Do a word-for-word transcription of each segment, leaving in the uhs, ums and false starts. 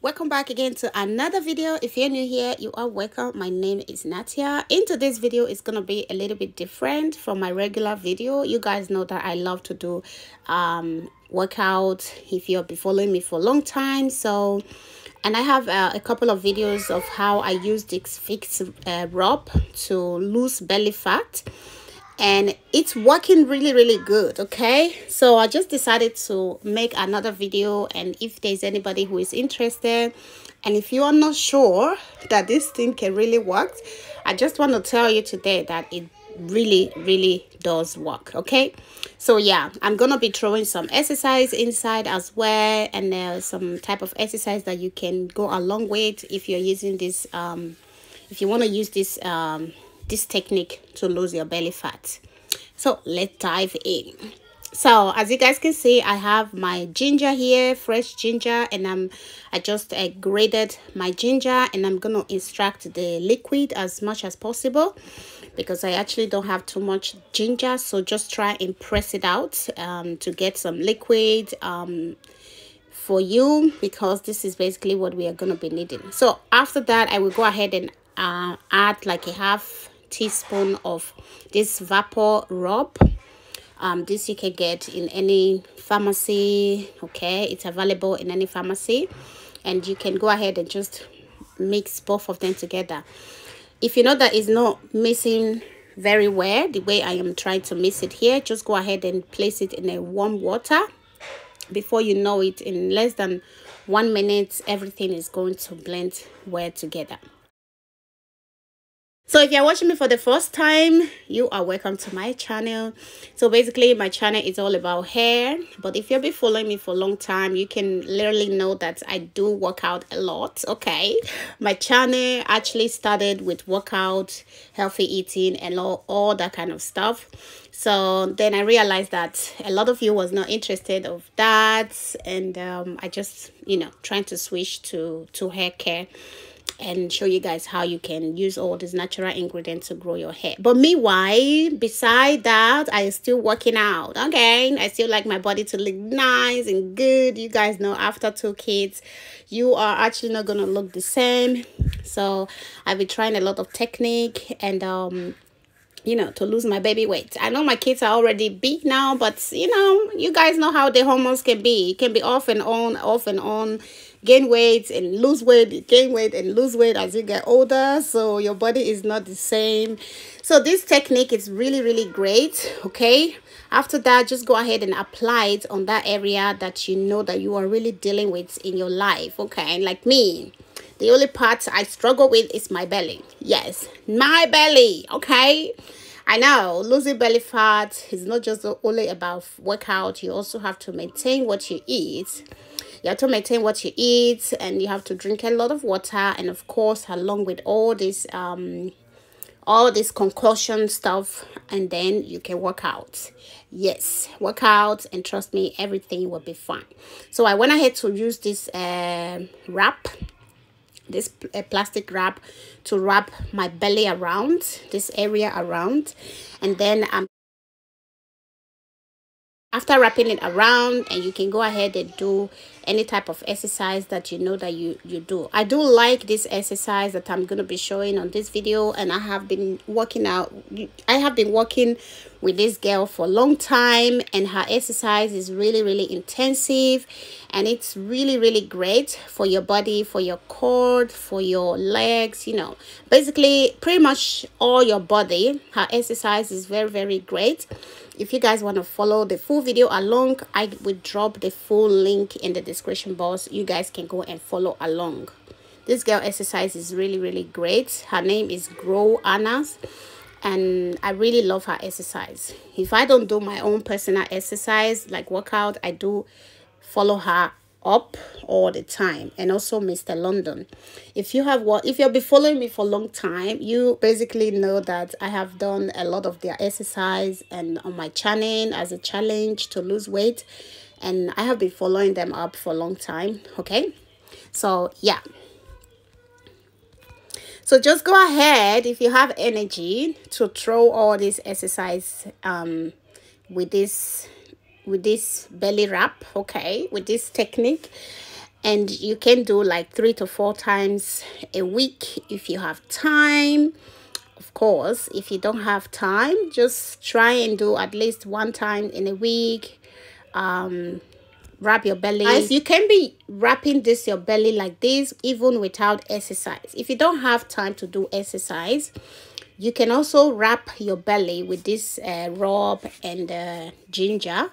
Welcome back again to another video. If you're new here, you are welcome. My name is Natia. In today's video, it's gonna be a little bit different from my regular video. You guys know that I love to do um workout if you've been following me for a long time. So and I have uh, a couple of videos of how I use this fix uh, rub to lose belly fat, and it's working really really good. Okay, so I just decided to make another video, and if there's anybody who is interested, and if you are not sure that this thing can really work, I just want to tell you today that it really really does work. Okay, so yeah, I'm gonna be throwing some exercise inside as well, and uh, some type of exercise that you can go along with if you're using this um if you want to use this um this technique to lose your belly fat. So let's dive in. So as you guys can see, I have my ginger here, fresh ginger, and i'm i just uh, grated my ginger, and I'm gonna extract the liquid as much as possible because I actually don't have too much ginger, so just try and press it out um to get some liquid um for you, because this is basically what we are going to be needing. So after that, I will go ahead and uh, add like a half teaspoon of this VapoRub. Um this you can get in any pharmacy. Okay, it's available in any pharmacy, and you can go ahead and just mix both of them together. If you know that it's not mixing very well the way I am trying to mix it here, just go ahead and place it in a warm water. Before you know it, in less than one minute, everything is going to blend well together. So if you're watching me for the first time, you are welcome to my channel. So basically, my channel is all about hair, but if you've been following me for a long time, you can literally know that I do work out a lot. Okay, my channel actually started with workout, healthy eating, and all, all that kind of stuff. So then I realized that a lot of you was not interested of that, and um, I just, you know, trying to switch to to hair care and show you guys how you can use all these natural ingredients to grow your hair. But meanwhile, beside that, I am still working out. Okay, I still like my body to look nice and good. You guys know, after two kids, you are actually not gonna look the same. So I've been trying a lot of technique, and um you know, to lose my baby weight. I know my kids are already big now, but you know, you guys know how the hormones can be. It can be off and on, off and on, gain weight and lose weight, gain weight and lose weight as you get older. So your body is not the same. So this technique is really really great. Okay, after that, just go ahead and apply it on that area that you know that you are really dealing with in your life. Okay, like me, the only part I struggle with is my belly. Yes, my belly. Okay, I know losing belly fat is not just only about workout. You also have to maintain what you eat. You have to maintain what you eat, and you have to drink a lot of water, and of course, along with all this um all this concoction stuff, and then you can work out. Yes, work out, and trust me, everything will be fine. So I went ahead to use this uh, wrap, this uh, plastic wrap, to wrap my belly around this area around, and then I'm after wrapping it around, and you can go ahead and do any type of exercise that you know that you you do. I do like this exercise that I'm going to be showing on this video, and I have been working out I have been working with this girl for a long time, and her exercise is really really intensive, and it's really really great for your body, for your core, for your legs, you know, basically pretty much all your body. Her exercise is very very great. If you guys want to follow the full video along, I will drop the full link in the description box. You guys can go and follow along. This girl exercise is really really great. Her name is growingannanas, and I really love her exercise. If I don't do my own personal exercise like workout, I do follow her up all the time, and also Mister London. If you have what if you've been following me for a long time, you basically know that I have done a lot of their exercise and on my channel as a challenge to lose weight, and I have been following them up for a long time. Okay, so yeah, so just go ahead, if you have energy, to throw all this exercise um with this with this belly wrap. Okay, with this technique, and you can do like three to four times a week if you have time. Of course, if you don't have time, just try and do at least one time in a week. Um, wrap your belly. Guys, you can be wrapping this your belly like this even without exercise. If you don't have time to do exercise, you can also wrap your belly with this uh, rub and uh, ginger.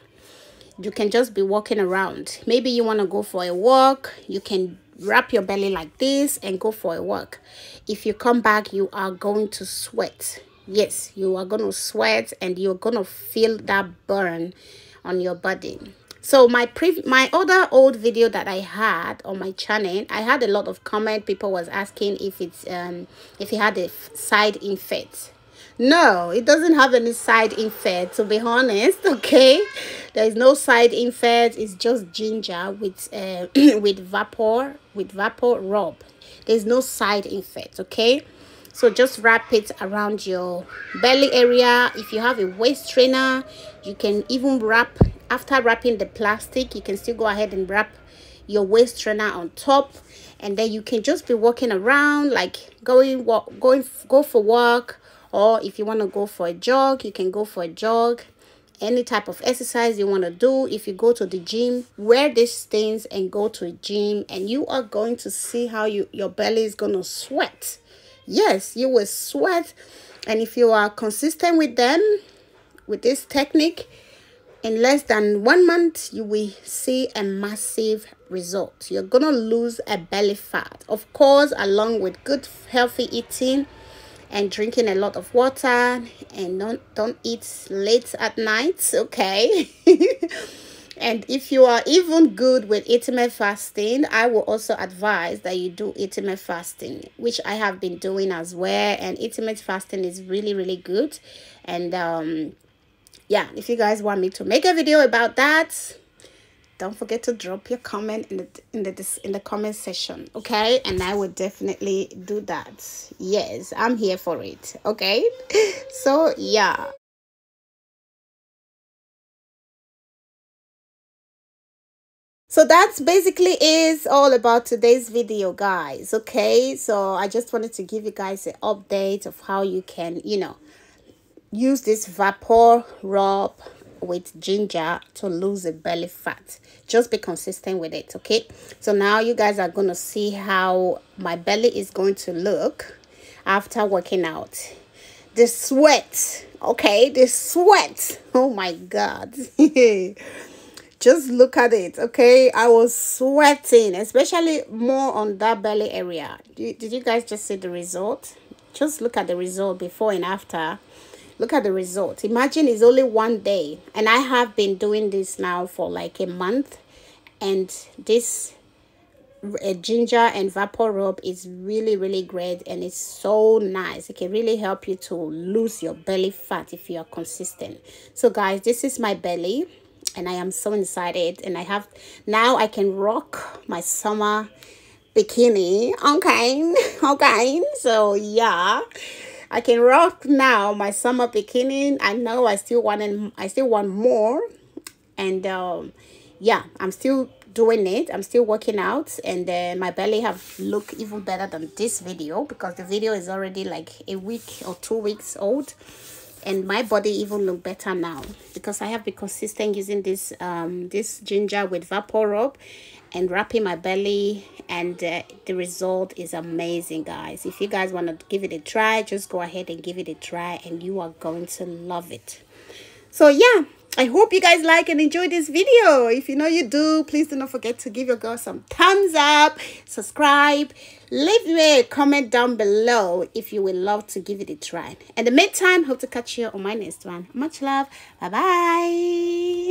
You can just be walking around. Maybe you want to go for a walk. You can wrap your belly like this and go for a walk. If you come back, you are going to sweat. Yes, you are going to sweat and you're going to feel that burn on your body. So my pre my other old video that I had on my channel, I had a lot of comment. People was asking if it's um if it had a side effect. No, it doesn't have any side effect, to be honest. Okay, there is no side effect. It's just ginger with uh with vapor with vapor rub. There's no side effect. Okay, so just wrap it around your belly area. If you have a waist trainer, you can even wrap, after wrapping the plastic, you can still go ahead and wrap your waist trainer on top, and then you can just be walking around, like going walk going go for walk. Or if you want to go for a jog, you can go for a jog. Any type of exercise you want to do. If you go to the gym, wear these things and go to a gym. And you are going to see how you, your belly is going to sweat. Yes, you will sweat. And if you are consistent with them, with this technique, in less than one month, you will see a massive result. You're going to lose a belly fat. Of course, along with good, healthy eating, and drinking a lot of water, and don't don't eat late at night, okay? And if you are even good with intermittent fasting, I will also advise that you do intermittent fasting, which I have been doing as well. And intermittent fasting is really, really good. And um yeah, if you guys want me to make a video about that, don't forget to drop your comment in the in the in the comment section, okay? And I will definitely do that. Yes, I'm here for it, okay? So yeah. So that's basically is all about today's video, guys, okay? So I just wanted to give you guys an update of how you can, you know, use this vapor rub with ginger to lose a belly fat. Just be consistent with it, okay? So now you guys are going to see how my belly is going to look after working out. The sweat, okay? The sweat, oh my god. Just look at it, okay? I was sweating, especially more on that belly area. Did you guys just see the result? Just look at the result before and after. Look at the result. Imagine it's only one day. And I have been doing this now for like a month. And this uh, ginger and vapor rub is really, really great. And it's so nice. It can really help you to lose your belly fat if you are consistent. So guys, this is my belly. And I am so excited. And I have, now I can rock my summer bikini. Okay. Okay. So yeah. I can rock now my summer bikini. I know I still want and I still want more, and um, yeah, I'm still doing it. I'm still working out, and uh, my belly have look even better than this video, because the video is already like a week or two weeks old, and my body even look better now because I have been consistent using this um this ginger with vapor rub and wrapping my belly, and uh, the result is amazing, guys. If you guys want to give it a try, just go ahead and give it a try, and you are going to love it. So yeah, I hope you guys like and enjoy this video. If you know you do, please do not forget to give your girl some thumbs up, subscribe, leave me a comment down below if you would love to give it a try. In the meantime, hope to catch you on my next one. Much love. Bye bye.